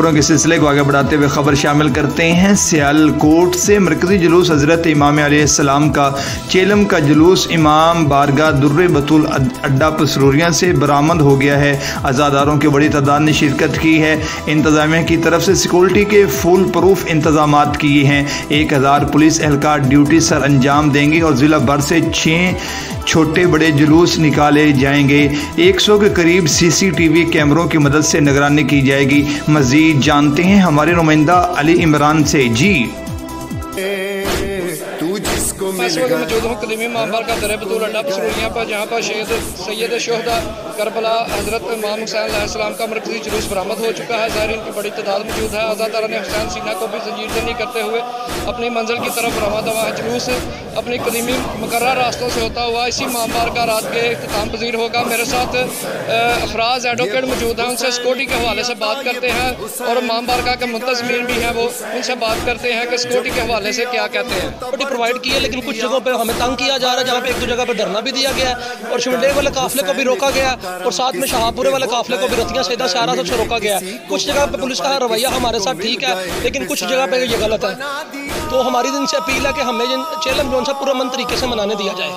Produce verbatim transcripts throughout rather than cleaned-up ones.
खबरों के सिलसिले को आगे बढ़ाते हुए खबर शामिल करते हैं। सियालकोट से मरकजी जुलूस हजरत इमाम अलैहिस्सलाम का, चेलम का जुलूस इमाम बारगाह दुर्र-ए-बतूल अड्डा पसरूरियां से बरामद हो गया है। अजादारों की बड़ी तादाद ने शिरकत की है। इंतजामिया की तरफ से सिक्योरिटी के फुल प्रूफ इंतजाम किए हैं। एक हज़ार पुलिस एहलकार ड्यूटी सर अंजाम देंगे और ज़िला भर से छः छोटे बड़े जुलूस निकाले जाएंगे। एक सौ के करीब सी सी टी वी कैमरों की मदद से निगरानी की जाएगी। मजीद जानते हैं हमारे नुमाइंदा अली इमरान से। जी इस वक्त मौजूद हूँ कदीमी इमामबाड़ा का दर्र-ए-बतूल अड्डा पसरूरियाँ पर, जहाँ पर शहीद सैयद शोहदा करबला हज़रत इमाम हुसैन अलैहिस्सलाम का मरकजी जुलूस बरामद हो चुका है। ज़ायरीन की बड़ी तादाद मौजूद है। अज़ादारों ने हुसैन सीना को भी ज़ंजीरबंदी करते हुए अपनी मंजिल की तरफ बरामद हुआ है। जुलूस अपने कदीमी मुकर्रर रास्तों से होता हुआ इसी इमामबाड़ा का रात के इख्तिताम पज़ीर होगा। मेरे साथ फराज एडवोकेट मौजूद हैं, उनसे सिक्योरिटी के हवाले से बात करते हैं और इमामबाड़ा के मुंतज़मीन भी हैं, वो उनसे बात करते हैं कि सिक्योरिटी के हवाले से क्या कहते हैं। प्रोवाइड की है, लेकिन कुछ जगहों पे हमें तंग किया जा रहा है, जहाँ पे एक दो जगह पे धरना भी दिया गया है और शिवडे वाले काफिले को भी रोका गया और साथ में शाहपुरे वाले काफिले को भी रतिया सीधा सारा सबसे रोका गया है। कुछ जगह पे पुलिस का रवैया हमारे साथ ठीक है, लेकिन कुछ जगह पे ये गलत है। तो हमारी दिन से अपील है कि हमें चेलम जोन सा पूरा मन तरीके से मनाने दिया जाए।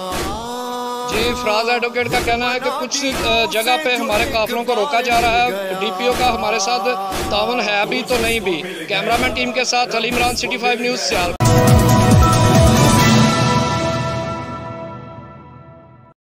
जी, फराज एडवोकेट का कहना है कि कुछ जगह पे हमारे काफिलों को रोका जा रहा है। डीपीओ का हमारे साथ तावन है भी तो नहीं भी। कैमरामैन टीम के साथ Ali Imran, city five news, Sialkot.